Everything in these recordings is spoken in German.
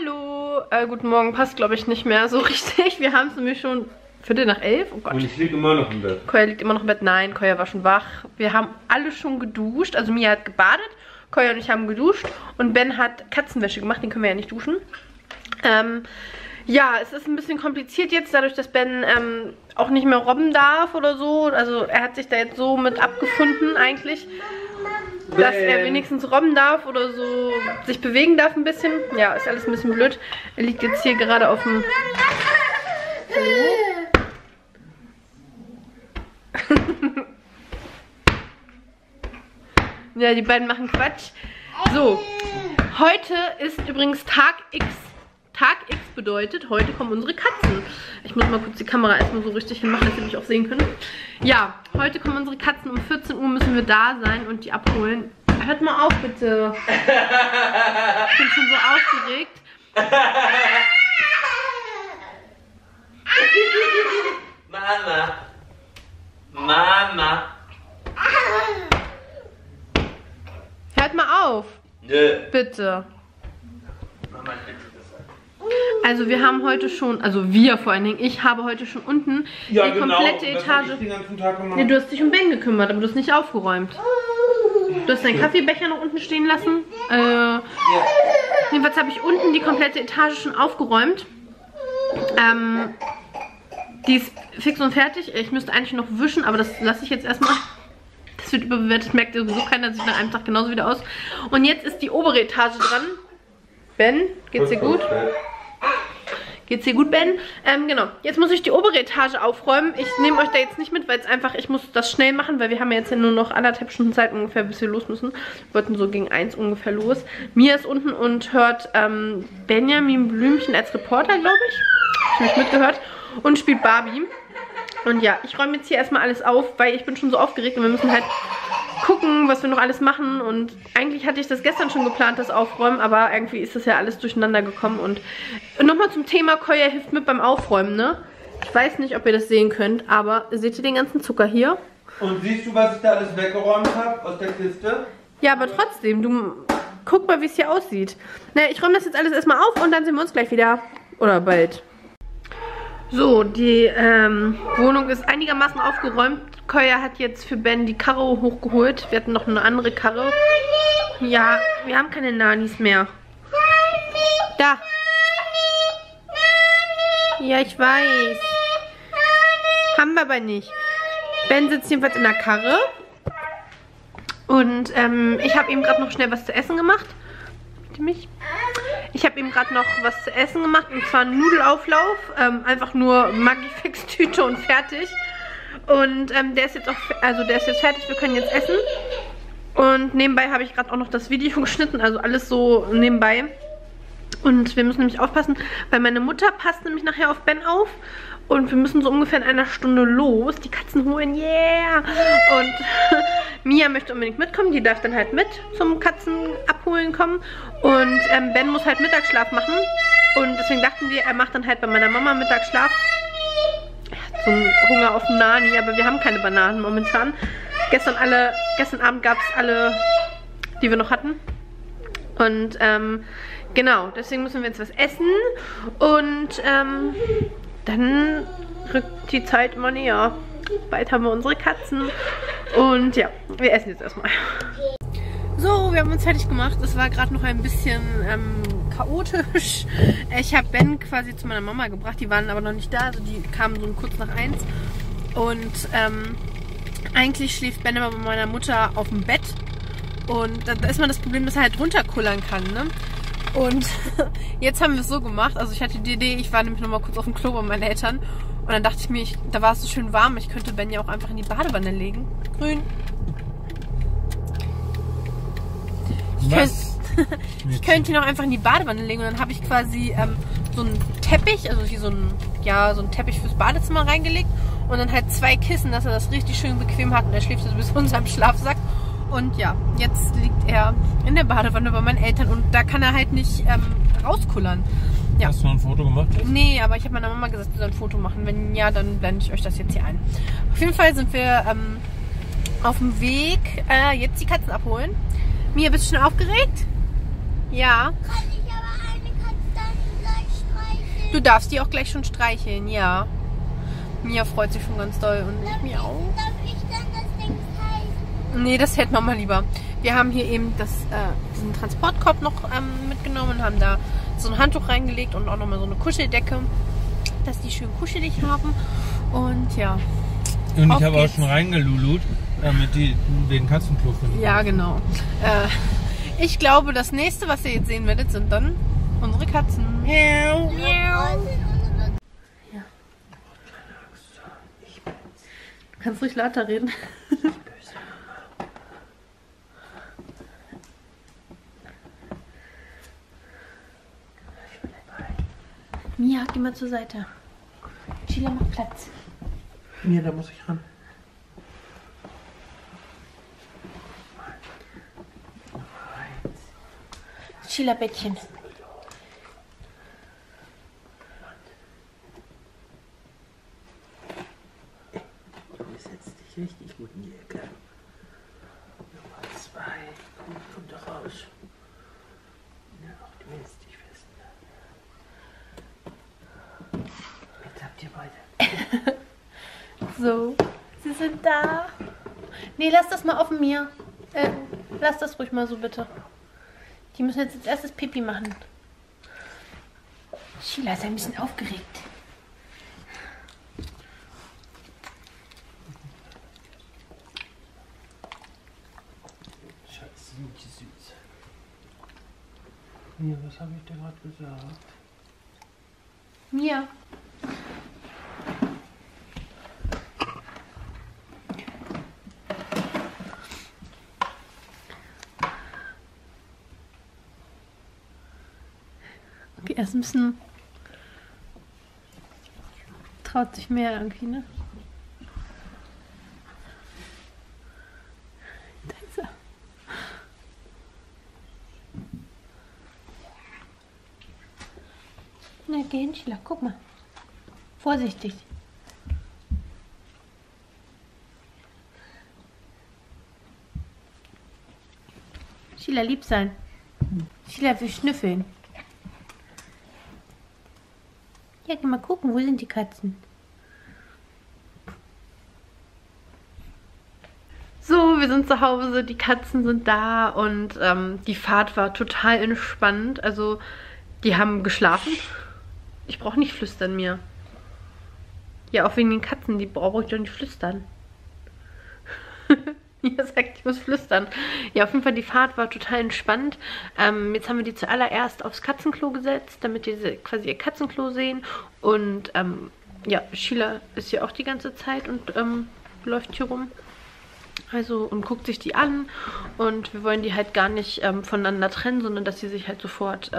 Hallo. Guten Morgen passt, glaube ich, nicht mehr so richtig. Wir haben es nämlich schon 11:15. Oh Gott. Und ich liege immer noch im Bett. Kolja liegt immer noch im Bett. Nein, Kolja war schon wach. Wir haben alle schon geduscht. Also Mia hat gebadet. Kolja und ich haben geduscht. Und Ben hat Katzenwäsche gemacht. Den können wir ja nicht duschen. Ja, es ist ein bisschen kompliziert jetzt, dadurch, dass Ben auch nicht mehr robben darf oder so. Also er hat sich da jetzt so mit abgefunden eigentlich, dass er wenigstens robben darf oder so sich bewegen darf ein bisschen. Ja, ist alles ein bisschen blöd. Er liegt jetzt hier gerade auf dem... Hallo? Ja, die beiden machen Quatsch. So, heute ist übrigens Tag X. Tag X bedeutet, heute kommen unsere Katzen. Ich muss mal kurz die Kamera erstmal so richtig hinmachen, dass ihr mich auch sehen könnt. Ja, heute kommen unsere Katzen. Um 14 Uhr müssen wir da sein und die abholen. Hört mal auf, bitte. Ich bin schon so aufgeregt. Mama. Mama. Hört mal auf. Nö. Bitte. Mama, bitte. Also wir haben heute schon, also wir vor allen Dingen, ich habe heute schon unten ja, die komplette Etage. Den ganzen Tag gemacht. Nee, du hast dich um Ben gekümmert, aber du hast nicht aufgeräumt. Du hast deinen Kaffeebecher noch unten stehen lassen. Jedenfalls habe ich unten die komplette Etage schon aufgeräumt. Die ist fix und fertig. Ich müsste eigentlich noch wischen, aber das lasse ich jetzt erstmal. Das wird überbewertet, merkt sowieso keiner, das sieht nach einem Tag genauso wieder aus. Und jetzt ist die obere Etage dran. Ben, geht's dir gut? Geht's dir gut, Ben? Genau. Jetzt muss ich die obere Etage aufräumen. Ich nehme euch da jetzt nicht mit, weil es einfach, ich muss das schnell machen, weil wir haben ja jetzt nur noch 1,5 Stunden Zeit ungefähr, bis wir los müssen. Wir wollten so gegen 1 ungefähr los. Mia ist unten und hört Benjamin Blümchen als Reporter, glaube ich. Ich habe mich mitgehört. Und spielt Barbie. Und ja, ich räume jetzt hier erstmal alles auf, weil ich bin schon so aufgeregt und wir müssen halt gucken, was wir noch alles machen. Und eigentlich hatte ich das gestern schon geplant, das Aufräumen, aber irgendwie ist das ja alles durcheinander gekommen. Und nochmal zum Thema, Kolja hilft mit beim Aufräumen, ne? Ich weiß nicht, ob ihr das sehen könnt, aber seht ihr den ganzen Zucker hier? Und siehst du, was ich da alles weggeräumt habe aus der Kiste? Ja, aber trotzdem, du guck mal, wie es hier aussieht. Naja, ich räume das jetzt alles erstmal auf und dann sehen wir uns gleich wieder. Oder bald. So, die Wohnung ist einigermaßen aufgeräumt. Kolja hat jetzt für Ben die Karre hochgeholt. Wir hatten noch eine andere Karre. Ja, wir haben keine Nanis mehr. Da. Ja, ich weiß. Haben wir aber nicht. Ben sitzt jedenfalls in der Karre. Und ich habe eben gerade noch schnell was zu essen gemacht. Bitte mich. Ich habe eben gerade noch was zu essen gemacht, und zwar einen Nudelauflauf. Einfach nur Maggi-Fix-Tüte und fertig. Und der ist jetzt auch, also der ist jetzt fertig, wir können jetzt essen. Und nebenbei habe ich gerade auch noch das Video geschnitten, also alles so nebenbei. Und wir müssen nämlich aufpassen, weil meine Mutter passt nämlich nachher auf Ben auf. Und wir müssen so ungefähr in einer Stunde los, die Katzen holen, yeah! Und Mia möchte unbedingt mitkommen, die darf dann halt mit zum Katzenabholen kommen. Und Ben muss halt Mittagsschlaf machen. Und deswegen dachten wir, er macht dann halt bei meiner Mama Mittagsschlaf. Er hat so einen Hunger auf Nani, aber wir haben keine Bananen momentan. Gestern Abend gab es alle, die wir noch hatten. Und genau, deswegen müssen wir jetzt was essen. Und dann rückt die Zeit immer näher. Bald haben wir unsere Katzen. Und ja, wir essen jetzt erstmal. So, wir haben uns fertig gemacht. Es war gerade noch ein bisschen chaotisch. Ich habe Ben quasi zu meiner Mama gebracht. Die waren aber noch nicht da. Also die kamen so kurz nach 1. Und eigentlich schläft Ben immer bei meiner Mutter auf dem Bett. Und da ist mal das Problem, dass er halt runterkullern kann, ne? Und jetzt haben wir es so gemacht, also ich hatte die Idee, ich war nämlich nochmal kurz auf dem Klo bei meinen Eltern und dann dachte ich mir, da war es so schön warm, ich könnte Ben ja auch einfach in die Badewanne legen. Grün. Ich könnte ihn auch einfach in die Badewanne legen und dann habe ich quasi so einen Teppich, also hier so einen Teppich fürs Badezimmer reingelegt und dann halt 2 Kissen, dass er das richtig schön bequem hat und er schläft so bis unserem Schlafsack. Und ja, jetzt liegt er in der Badewanne bei meinen Eltern und da kann er halt nicht rauskullern. Ja. Hast du noch ein Foto gemacht? Jetzt? Nee, aber ich habe meiner Mama gesagt, sie soll ein Foto machen. Wenn ja, dann blende ich euch das jetzt hier ein. Auf jeden Fall sind wir auf dem Weg, jetzt die Katzen abholen. Mia, bist du schon aufgeregt? Ja. Kann ich aber eine Katze Du darfst die auch gleich schon streicheln, ja. Mia freut sich schon ganz doll und ich mir auch. Darf ich dann das Ding teilen? Nee, das hält Mama lieber. Wir haben hier eben diesen Transportkorb noch mitgenommen und haben da so ein Handtuch reingelegt und auch nochmal so eine Kuscheldecke, dass die schön kuschelig haben. Und ja. Und ich habe auch schon reingelulut, damit die den Katzenklo finden. Ja, genau. Ich glaube, das nächste, was ihr jetzt sehen werdet, sind dann unsere Katzen. Miau. Miau. Ja. Du kannst ruhig lauter reden. Mia, geh mal zur Seite. Sheila, mach Platz. Mia, da muss ich ran. Sheila, Bettchen. Du setzt dich richtig gut in die Ecke. Nummer 2. Komm doch raus. Ja, auch du willst dich fest. Jetzt habt ihr beide. So, sie sind da. Nee, lass das mal offen, Mia. Lass das ruhig mal so, bitte. Die müssen jetzt als erstes Pipi machen. Sheila ist ein bisschen aufgeregt. Schatz, süß, süß. Mia, was habe ich dir gerade gesagt? Mia. Okay, erst ein bisschen traut sich mehr irgendwie, ne? Da ist er. Na, geh hin, Sheila, guck mal. Vorsichtig. Sheila, lieb sein. Sheila will schnüffeln. Ja, geh mal gucken, wo sind die Katzen? So, wir sind zu Hause, die Katzen sind da und die Fahrt war total entspannt. Also, die haben geschlafen. Ich brauche nicht flüstern, Mia. Ja, auch wegen den Katzen, die brauche ich doch nicht flüstern. Mia sagt, ich muss flüstern. Ja, auf jeden Fall, die Fahrt war total entspannt. Jetzt haben wir die zuallererst aufs Katzenklo gesetzt, damit die quasi ihr Katzenklo sehen. Und ja, Sheila ist hier auch die ganze Zeit und läuft hier rum. Also, und guckt sich die an. Und wir wollen die halt gar nicht voneinander trennen, sondern dass sie sich halt sofort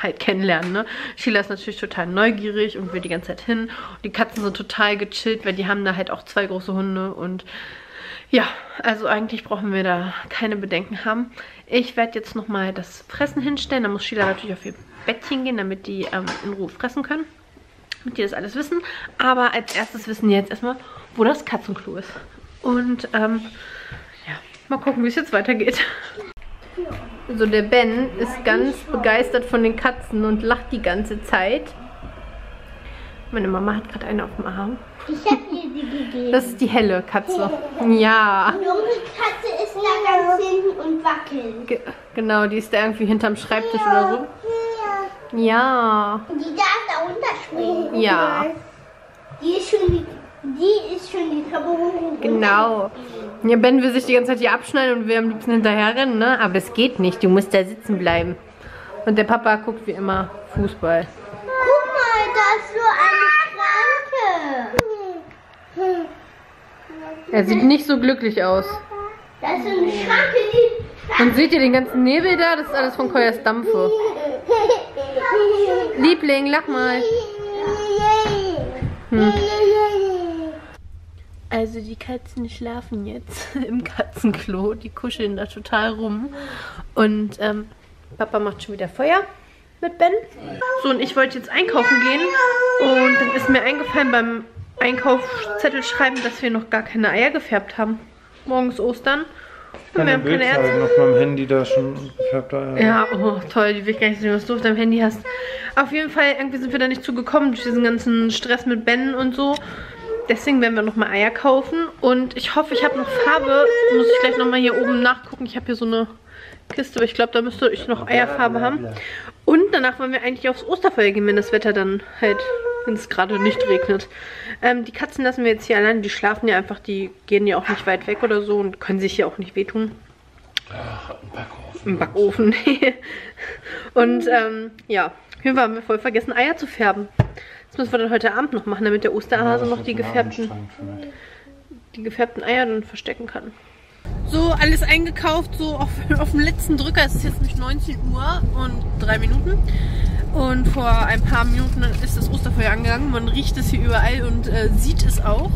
halt kennenlernen, ne? Sheila ist natürlich total neugierig und will die ganze Zeit hin. Und die Katzen sind total gechillt, weil die haben da halt auch 2 große Hunde und... Ja, also eigentlich brauchen wir da keine Bedenken haben. Ich werde jetzt nochmal das Fressen hinstellen. Da muss Sheila natürlich auf ihr Bettchen gehen, damit die in Ruhe fressen können. Damit die das alles wissen. Aber als erstes wissen die jetzt erstmal, wo das Katzenklo ist. Und ja, mal gucken, wie es jetzt weitergeht. Also der Ben ist ganz begeistert von den Katzen und lacht die ganze Zeit. Meine Mama hat gerade eine auf dem Arm. Ich habe ihr die gegeben. Das ist die helle Katze. Ja. Die junge Katze ist da ganz hinten und wackelt. Genau, die ist da irgendwie hinterm Schreibtisch oder so. Ja. Die darf da runterspringen. Ja. Die ist schon die Treppe hoch. Genau. Ja, Ben will sich die ganze Zeit hier abschneiden und will am liebsten hinterher rennen, ne? Aber das geht nicht. Du musst da sitzen bleiben. Und der Papa guckt wie immer Fußball. Er sieht nicht so glücklich aus. Das ist eine Schranke, die... Und seht ihr den ganzen Nebel da? Das ist alles von Koljas Dampfe. Liebling, lach mal. Also die Katzen schlafen jetzt im Katzenklo. Die kuscheln da total rum. Und Papa macht schon wieder Feuer mit Ben. So, und ich wollte jetzt einkaufen gehen. Und dann ist mir eingefallen beim... Einkaufszettel schreiben, dass wir noch gar keine Eier gefärbt haben. Morgen ist Ostern Ich kann ein Bild zeigen auf meinem Handy da schon gefärbt. Ja, oh toll, die will ich gar nicht sehen, was du auf deinem Handy hast. Auf jeden Fall, irgendwie sind wir da nicht zugekommen durch diesen ganzen Stress mit Ben und so. Deswegen werden wir nochmal Eier kaufen. Und ich hoffe, ich habe noch Farbe. Muss ich gleich nochmal hier oben nachgucken. Ich habe hier so eine Kiste, aber ich glaube, da müsste ich noch Eierfarbe haben. Und danach wollen wir eigentlich aufs Osterfeuer gehen, wenn das Wetter dann halt, wenn es gerade nicht regnet. Die Katzen lassen wir jetzt hier allein. Die schlafen ja einfach, die gehen ja auch nicht weit weg oder so und können sich hier auch nicht wehtun. Ach, ein Backofen. Ein Backofen, nee. Und ja, hier haben wir voll vergessen, Eier zu färben. Das müssen wir dann heute Abend noch machen, damit der Osterhase noch die gefärbten Eier dann verstecken kann. So, alles eingekauft, so auf dem letzten Drücker. Es ist jetzt nämlich 19:03 Uhr. Und vor ein paar Minuten ist das Osterfeuer angegangen. Man riecht es hier überall und sieht es auch.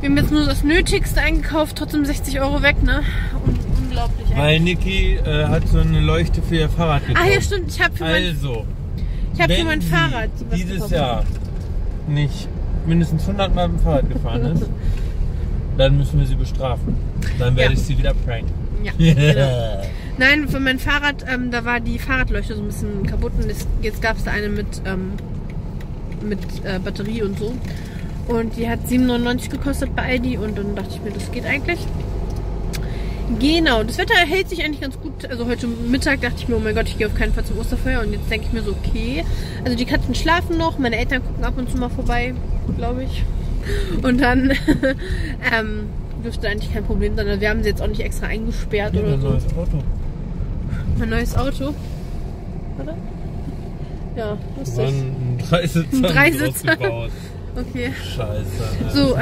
Wir haben jetzt nur das Nötigste eingekauft, trotzdem 60 € weg, ne? Unglaublich eigentlich. Weil Nici hat so eine Leuchte für ihr Fahrrad gekauft. Ah ja, stimmt. Ich habe für mein Fahrrad dieses Jahr nicht mindestens 100 Mal mit dem Fahrrad gefahren ist, dann müssen wir sie bestrafen. Dann werde ich sie wieder pranken. Ja, genau. Nein, für mein Fahrrad, da war die Fahrradleuchte so ein bisschen kaputt und jetzt gab es da eine mit Batterie und so. Und die hat 7,99 € gekostet bei Aldi und dann dachte ich mir, das geht eigentlich. Genau, das Wetter hält sich eigentlich ganz gut. Also heute Mittag dachte ich mir, oh mein Gott, ich gehe auf keinen Fall zum Osterfeuer. Und jetzt denke ich mir so, okay. Also die Katzen schlafen noch, meine Eltern gucken ab und zu mal vorbei, glaube ich. Und dann dürfte eigentlich kein Problem sein. Also wir haben sie jetzt auch nicht extra eingesperrt oder so. Neues Auto. Mein neues Auto? Oder? Ja, was ist das? Ein Dreisitzer. Okay. Scheiße. So,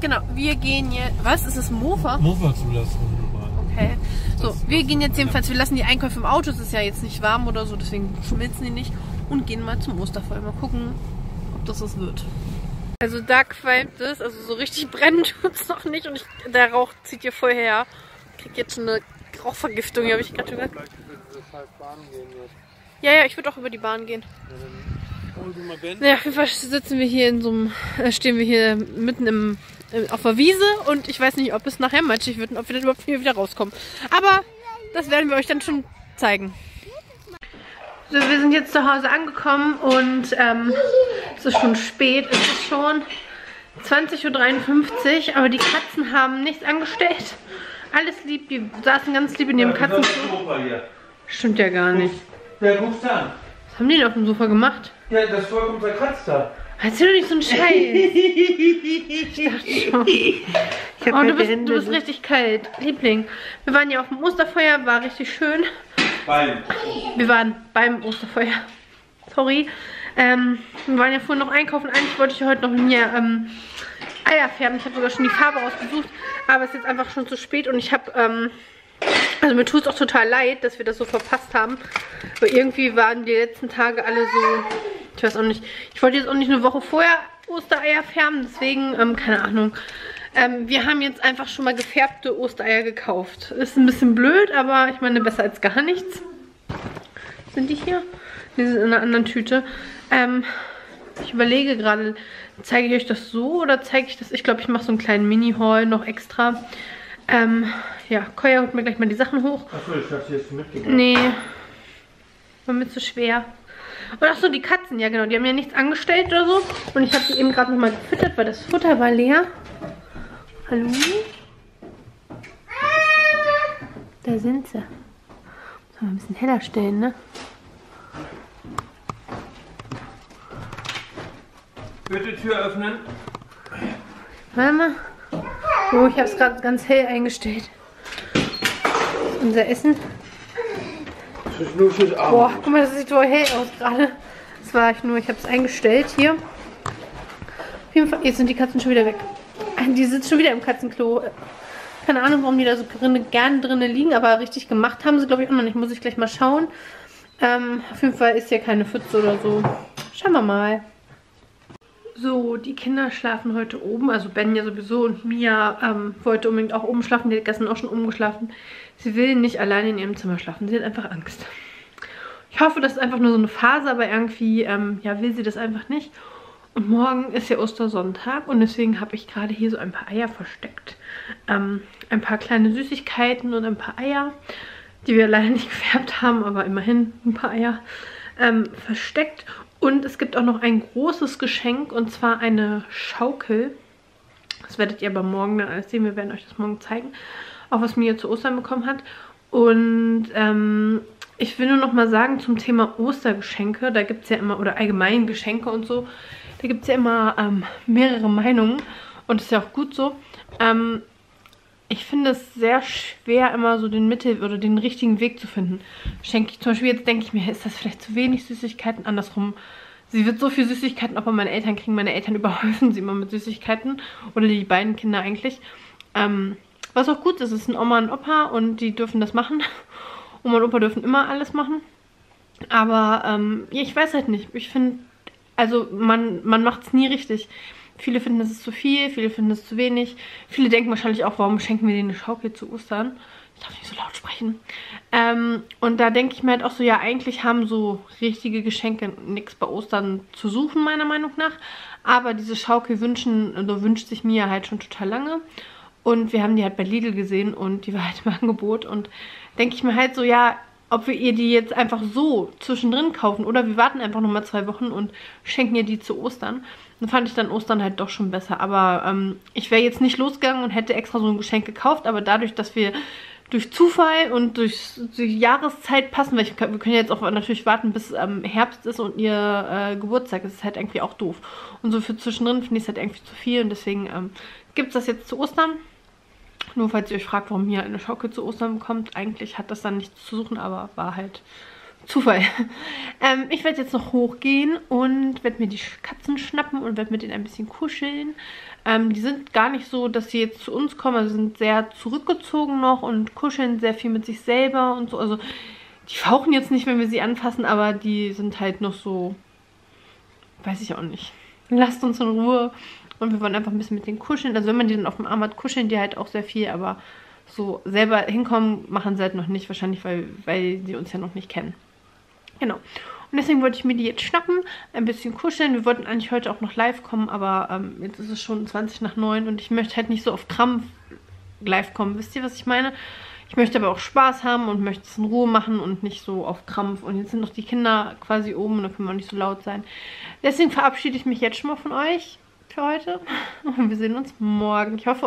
genau, wir gehen jetzt... Was? Ist das Mofa? Mofa zulassen. Okay. So, wir gehen jetzt jedenfalls, wir lassen die Einkäufe im Auto, es ist ja jetzt nicht warm oder so, deswegen schmilzen die nicht und gehen mal zum Osterfeuer, mal gucken, ob das was wird. Also da qualmt es, also so richtig brennen tut es noch nicht und der Rauch zieht hier voll her. Ich krieg jetzt schon eine Rauchvergiftung, ja, habe ich gerade schon gesagt. Ja, ja, ich würde auch über die Bahn gehen. Ja, auf jeden Fall sitzen wir hier in so einem, stehen wir hier mitten im auf der Wiese und ich weiß nicht, ob es nachher matschig wird und ob wir dann überhaupt hier wieder rauskommen. Aber das werden wir euch dann schon zeigen. So, wir sind jetzt zu Hause angekommen und es ist schon spät, es ist schon 20:53 Uhr, aber die Katzen haben nichts angestellt. Alles lieb, die saßen ganz lieb in ihrem Katzensofa. Stimmt ja gar nicht. Ja, guck's an. Was haben die denn auf dem Sofa gemacht? Ja, das war unser Katz da. Erzähl doch nicht so einen Scheiß. Ich dachte schon. Oh, du bist richtig kalt, Liebling. Wir waren ja auf dem Osterfeuer, war richtig schön. Wir waren beim Osterfeuer. Sorry. Wir waren ja vorhin noch einkaufen. Eigentlich wollte ich heute noch mehr Eier färben. Ich habe sogar schon die Farbe ausgesucht. Aber es ist jetzt einfach schon zu spät und ich habe... also mir tut es auch total leid, dass wir das so verpasst haben. Aber irgendwie waren die letzten Tage alle so... Ich weiß auch nicht. Ich wollte jetzt auch nicht eine Woche vorher Ostereier färben. Deswegen, keine Ahnung. Wir haben jetzt einfach schon mal gefärbte Ostereier gekauft. Ist ein bisschen blöd, aber ich meine, besser als gar nichts. Sind die hier? Die sind in einer anderen Tüte. Ich überlege gerade, zeige ich euch das so oder zeige ich das... Ich glaube, ich mache so einen kleinen Mini-Haul noch extra. Ja, Kolja holt mir gleich mal die Sachen hoch. Achso, ich dachte, die hast du mitgebracht. Nee, war mir zu schwer. Und achso, die Katzen, ja genau, die haben ja nichts angestellt oder so. Und ich habe die eben gerade nochmal gefüttert, weil das Futter war leer. Hallo? Da sind sie. Muss man ein bisschen heller stellen, ne? Bitte Tür öffnen. Warte mal. Oh, ich habe es gerade ganz hell eingestellt. Unser Essen. Boah, guck mal, das sieht so hell aus gerade. Das war ich nur, ich habe es eingestellt hier. Auf jeden Fall, jetzt sind die Katzen schon wieder weg. Die sitzen schon wieder im Katzenklo. Keine Ahnung, warum die da so gerne drinnen liegen, aber richtig gemacht haben sie, glaube ich, auch noch nicht. Muss ich gleich mal schauen. Auf jeden Fall ist hier keine Pfütze oder so. Schauen wir mal. So, die Kinder schlafen heute oben, also Ben ja sowieso und Mia wollte unbedingt auch oben schlafen, die hat gestern auch schon oben geschlafen. Sie will nicht alleine in ihrem Zimmer schlafen, sie hat einfach Angst. Ich hoffe, das ist einfach nur so eine Phase, aber irgendwie, ja, will sie das einfach nicht. Und morgen ist ja Ostersonntag und deswegen habe ich gerade hier so ein paar Eier versteckt. Ein paar kleine Süßigkeiten und ein paar Eier, die wir leider nicht gefärbt haben, aber immerhin ein paar Eier versteckt. Und es gibt auch noch ein großes Geschenk, und zwar eine Schaukel. Das werdet ihr aber morgen dann alles sehen. Wir werden euch das morgen zeigen, auch was Mia zu Ostern bekommen hat. Und ich will nur noch mal sagen zum Thema Ostergeschenke. Da gibt es ja immer, oder allgemein Geschenke und so, da gibt es ja immer mehrere Meinungen. Und das ist ja auch gut so. Ich finde es sehr schwer, immer so den Mittel- oder den richtigen Weg zu finden. Schenke ich zum Beispiel, jetzt denke ich mir, ist das vielleicht zu wenig Süßigkeiten? Andersrum, sie wird so viel Süßigkeiten, aber meine Eltern kriegen, meine Eltern überhäufen sie immer mit Süßigkeiten. Oder die beiden Kinder eigentlich. Was auch gut ist, es sind Oma und Opa und die dürfen das machen. Oma und Opa dürfen immer alles machen. Aber ja, ich weiß halt nicht. Ich finde, also man macht es nie richtig. Viele finden, es ist zu viel, viele finden es zu wenig. Viele denken wahrscheinlich auch, warum schenken wir denen eine Schaukel zu Ostern? Ich darf nicht so laut sprechen. Und da denke ich mir halt auch so, ja, eigentlich haben so richtige Geschenke nichts bei Ostern zu suchen, meiner Meinung nach. Aber diese Schaukel wünscht sich Mia halt schon total lange. Und wir haben die halt bei Lidl gesehen und die war halt im Angebot. Und denke ich mir halt so, ja, ob wir ihr die jetzt einfach so zwischendrin kaufen oder wir warten einfach nochmal 2 Wochen und schenken ihr die zu Ostern. Dann fand ich dann Ostern halt doch schon besser. Aber ich wäre jetzt nicht losgegangen und hätte extra so ein Geschenk gekauft. Aber dadurch, dass wir durch Zufall und durch Jahreszeit passen, weil wir können jetzt auch natürlich warten, bis Herbst ist und ihr Geburtstag ist, ist halt irgendwie auch doof. Und so für zwischendrin finde ich es halt irgendwie zu viel. Und deswegen gibt es das jetzt zu Ostern. Nur falls ihr euch fragt, warum hier eine Schaukel zu Ostern kommt. Eigentlich hat das dann nichts zu suchen, aber war halt Zufall. Ich werde jetzt noch hochgehen und werde mir die Katzen schnappen und werde mit denen ein bisschen kuscheln. Die sind gar nicht so, dass sie jetzt zu uns kommen. Also sind sehr zurückgezogen noch und kuscheln sehr viel mit sich selber und so. Also die fauchen jetzt nicht, wenn wir sie anfassen, aber die sind halt noch so, weiß ich auch nicht. Lasst uns in Ruhe. Und wir wollen einfach ein bisschen mit denen kuscheln. Also wenn man die dann auf dem Arm hat, kuscheln die halt auch sehr viel. Aber so selber hinkommen machen sie halt noch nicht. Wahrscheinlich, weil die uns ja noch nicht kennen. Genau. Und deswegen wollte ich mir die jetzt schnappen. Ein bisschen kuscheln. Wir wollten eigentlich heute auch noch live kommen. Aber jetzt ist es schon 20 nach 9. Und ich möchte halt nicht so auf Krampf live kommen. Wisst ihr, was ich meine? Ich möchte aber auch Spaß haben und möchte es in Ruhe machen und nicht so auf Krampf. Und jetzt sind noch die Kinder quasi oben. Und da können wir auch nicht so laut sein. Deswegen verabschiede ich mich jetzt schon mal von euch. Für heute und wir sehen uns morgen. Ich hoffe,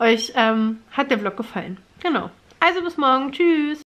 euch hat der Vlog gefallen. Genau. Also bis morgen. Tschüss.